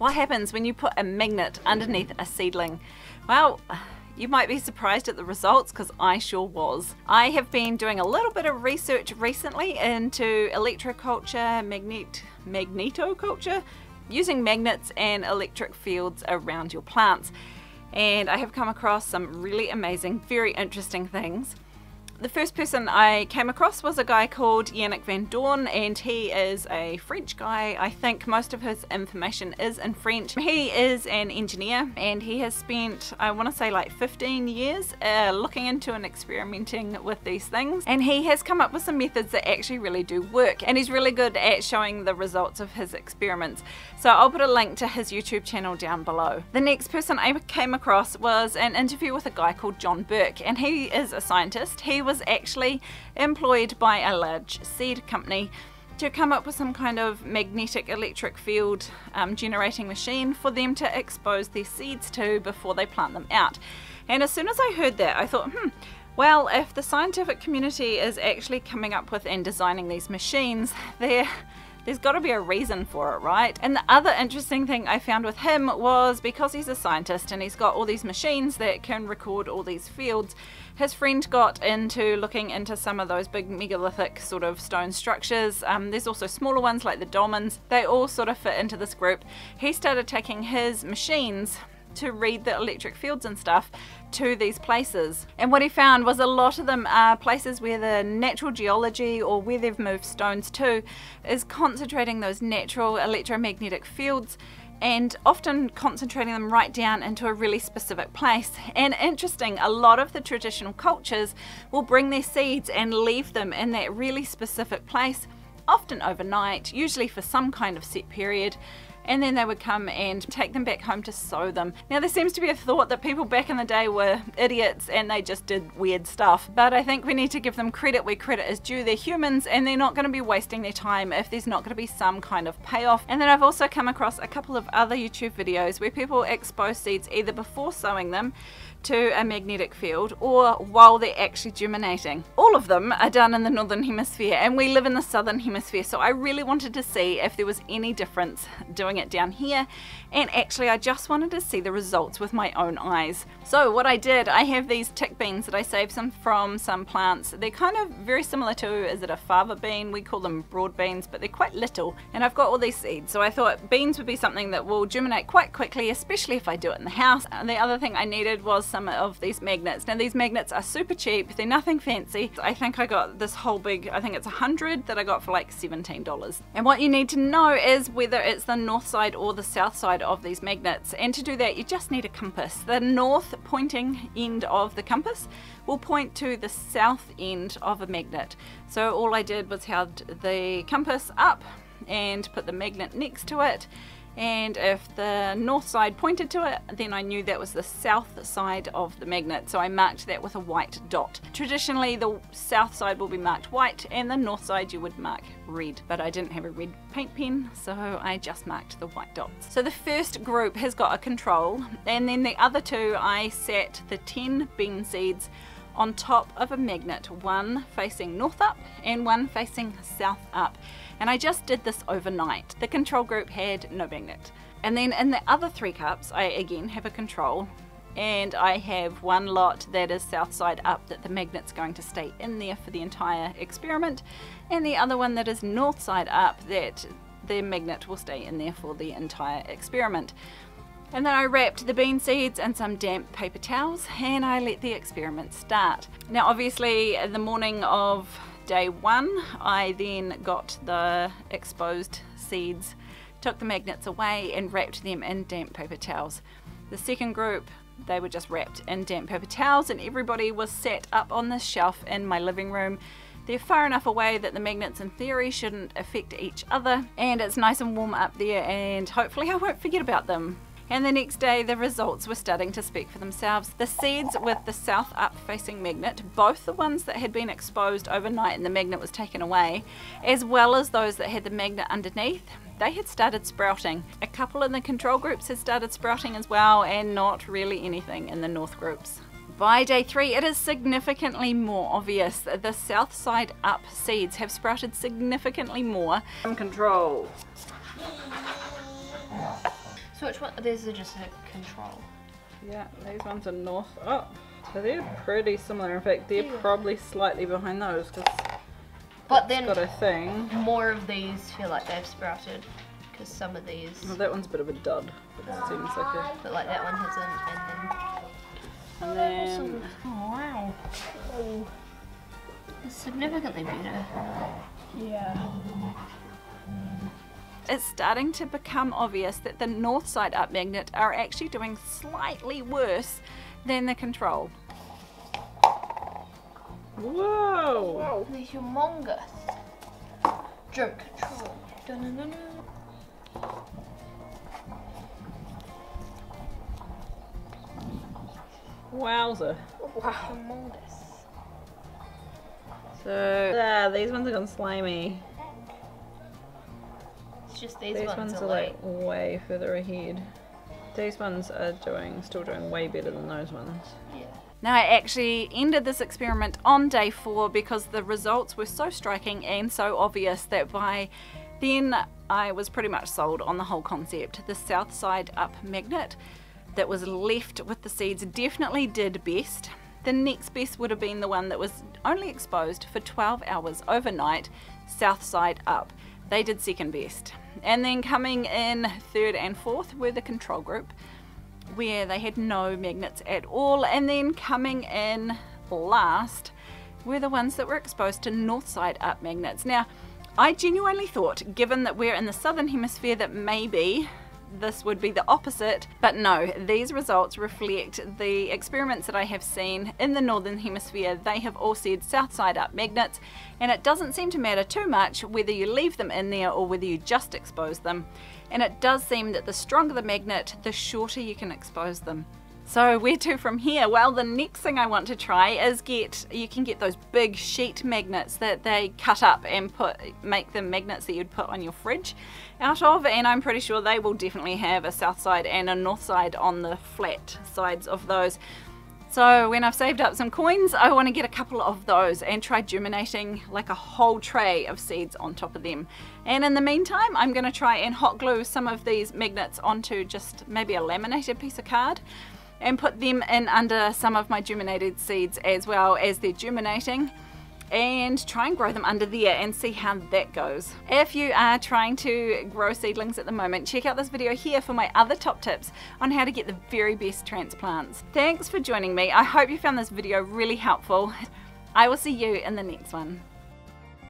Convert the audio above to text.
What happens when you put a magnet underneath a seedling? Well, you might be surprised at the results, because I sure was. I have been doing a little bit of research recently into electroculture, magnetoculture, using magnets and electric fields around your plants. And I have come across some really amazing, very interesting things. The first person I came across was a guy called Yannick Van Doorne, and he is a French guy. I think most of his information is in French. He is an engineer, and he has spent, I want to say, like 15 years looking into and experimenting with these things. And he has come up with some methods that actually really do work, and he's really good at showing the results of his experiments. So I'll put a link to his YouTube channel down below. The next person I came across was an interview with a guy called John Burke, and he is a scientist. He was actually employed by a large seed company to come up with some kind of magnetic electric field generating machine for them to expose their seeds to before they plant them out. And as soon as I heard that, I thought, well, if the scientific community is actually coming up with and designing these machines, there's got to be a reason for it, right? And the other interesting thing I found with him was, because he's a scientist and he's got all these machines that can record all these fields, his friend got into looking into some of those big megalithic sort of stone structures. There's also smaller ones like the dolmens. They all sort of fit into this group. He started taking his machines to read the electric fields and stuff to these places, and what he found was a lot of them are places where the natural geology, or where they've moved stones to, is concentrating those natural electromagnetic fields, and often concentrating them right down into a really specific place. And interesting, a lot of the traditional cultures will bring their seeds and leave them in that really specific place, often overnight, usually for some kind of set period, and then they would come and take them back home to sow them. Now, there seems to be a thought that people back in the day were idiots and they just did weird stuff, but I think we need to give them credit where credit is due. They're humans, and they're not going to be wasting their time if there's not going to be some kind of payoff. And then I've also come across a couple of other YouTube videos where people expose seeds either before sowing them to a magnetic field or while they're actually germinating. All of them are done in the northern hemisphere, and we live in the southern hemisphere, so I really wanted to see if there was any difference doing it down here, and actually I just wanted to see the results with my own eyes. So what I did, I have these tick beans that I saved from some plants. They're kind of very similar to, is it a fava bean? We call them broad beans, but they're quite little, and I've got all these seeds, so I thought beans would be something that will germinate quite quickly, especially if I do it in the house. And the other thing I needed was some of these magnets. Now, these magnets are super cheap, they're nothing fancy. I think I got this whole big, I think it's 100 that I got for like $17. And what you need to know is whether it's the north side or the south side of these magnets, and to do that you just need a compass. The north pointing end of the compass will point to the south end of a magnet. So all I did was held the compass up and put the magnet next to it, and if the north side pointed to it, then I knew that was the south side of the magnet, so I marked that with a white dot. Traditionally the south side will be marked white and the north side you would mark red, but I didn't have a red paint pen, so I just marked the white dots. So the first group has got a control, and then the other two I sat the 10 bean seeds on top of a magnet, one facing north up and one facing south up, and I just did this overnight. The control group had no magnet, and then in the other 3 cups I again have a control, and I have one lot that is south side up that the magnet's going to stay in there for the entire experiment, and the other one that is north side up that the magnet will stay in there for the entire experiment. And then I wrapped the bean seeds in some damp paper towels and I let the experiment start. Now, obviously in the morning of day 1 I then got the exposed seeds, took the magnets away and wrapped them in damp paper towels. The second group, they were just wrapped in damp paper towels, and everybody was sat up on this shelf in my living room. They're far enough away that the magnets in theory shouldn't affect each other, and it's nice and warm up there, and hopefully I won't forget about them. And the next day the results were starting to speak for themselves. The seeds with the south up facing magnet, both the ones that had been exposed overnight and the magnet was taken away, as well as those that had the magnet underneath, they had started sprouting. A couple in the control groups had started sprouting as well, and not really anything in the north groups. By day 3 it is significantly more obvious that the south side up seeds have sprouted significantly more. Control. So which one? These are just a control. Yeah, these ones are north up. So they're pretty similar. In fact, they're probably slightly behind those. But then got a thing. More of these feel like they've sprouted. Because some of these... Well, that one's a bit of a dud. But it seems like a... But like that one hasn't. And then... Oh, wow. Oh. It's significantly better. Yeah. It's starting to become obvious that the north side up magnet are actually doing slightly worse than the control. Whoa! Whoa. They're humongous. Drone control. Dun, dun, dun, dun. Wowza. Wow. Humongous. So, these ones have gone slimy. It's just these ones are like way further ahead. These ones are still doing way better than those ones. Yeah. Now I actually ended this experiment on day 4 because the results were so striking and so obvious that by then I was pretty much sold on the whole concept. The south side up magnet that was left with the seeds definitely did best. The next best would have been the one that was only exposed for 12 hours overnight, south side up. They did second best. And then coming in third and fourth were the control group, where they had no magnets at all, and then coming in last were the ones that were exposed to north side up magnets. Now I genuinely thought, given that we're in the southern hemisphere, that maybe this would be the opposite, but no, these results reflect the experiments that I have seen in the northern hemisphere. They have all said south side up magnets, and it doesn't seem to matter too much whether you leave them in there or whether you just expose them. And it does seem that the stronger the magnet, the shorter you can expose them. So where to from here? Well, the next thing I want to try is you can get those big sheet magnets that they cut up and make them magnets that you'd put on your fridge out of, and I'm pretty sure they will definitely have a south side and a north side on the flat sides of those. So when I've saved up some coins, I want to get a couple of those and try germinating like a whole tray of seeds on top of them. And in the meantime, I'm going to try and hot glue some of these magnets onto just maybe a laminated piece of card and put them in under some of my germinated seeds as well as they're germinating, and try and grow them under there and see how that goes. If you are trying to grow seedlings at the moment, check out this video here for my other top tips on how to get the very best transplants. Thanks for joining me. I hope you found this video really helpful. I will see you in the next one.